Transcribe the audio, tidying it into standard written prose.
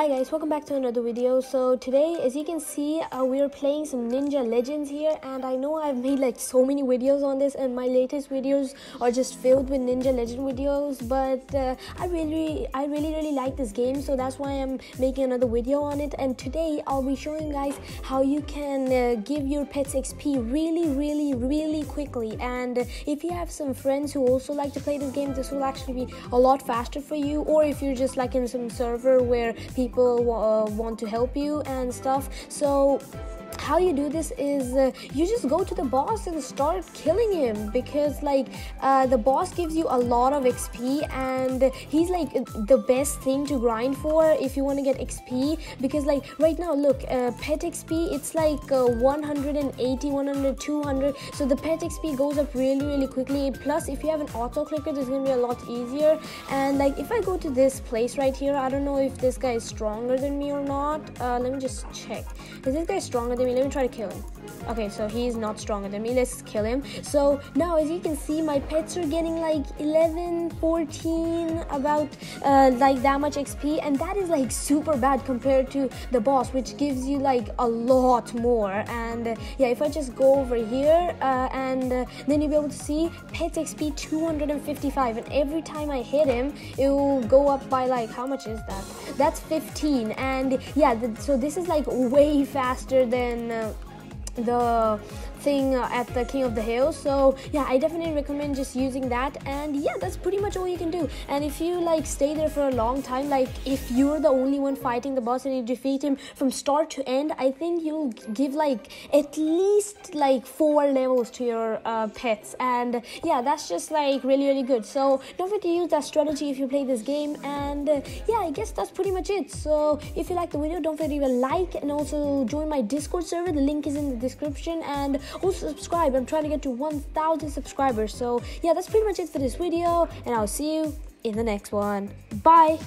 Hi guys, welcome back to another video. So today, as you can see, we are playing some Ninja Legends here, and I know I've made like so many videos on this and my latest videos are just filled with Ninja Legend videos, but I really like this game, so that's why I'm making another video on it. And today I'll be showing guys how you can give your pets XP really quickly, and if you have some friends who also like to play this game, this will actually be a lot faster for you. Or if you're just like in some server where people want to help you and stuff. So how you do this is you just go to the boss and start killing him, because like the boss gives you a lot of XP, and he's like the best thing to grind for if you want to get XP. Because like right now, look, pet XP, it's like 180, 100, 200, so the pet XP goes up really quickly. Plus if you have an auto clicker, it's gonna be a lot easier. And like if I go to this place right here, I don't know if this guy is stronger than me or not. Let me just check. Is this guy stronger than me? Let me try to kill him. Okay, so he's not stronger than me. Let's kill him. So now as you can see, my pets are getting like 11 14 about like that much XP, and that is like super bad compared to the boss, which gives you like a lot more. And yeah, if I just go over here and then you'll be able to see pets XP 255, and every time I hit him it will go up by like, how much is that? That's 15. And yeah, so this is like way faster than the thing at the King of the Hill. So yeah, I definitely recommend just using that. And yeah, that's pretty much all you can do. And if you like stay there for a long time, like if you're the only one fighting the boss and you defeat him from start to end, I think you'll give like at least like 4 levels to your pets. And yeah, that's just like really good. So don't forget to use that strategy if you play this game. And yeah, I guess that's pretty much it. So if you like the video, don't forget to leave a like, and also join my Discord server. The link is in the description, and also subscribe. I'm trying to get to 1,000 subscribers. So yeah, that's pretty much it for this video, and I'll see you in the next one. Bye.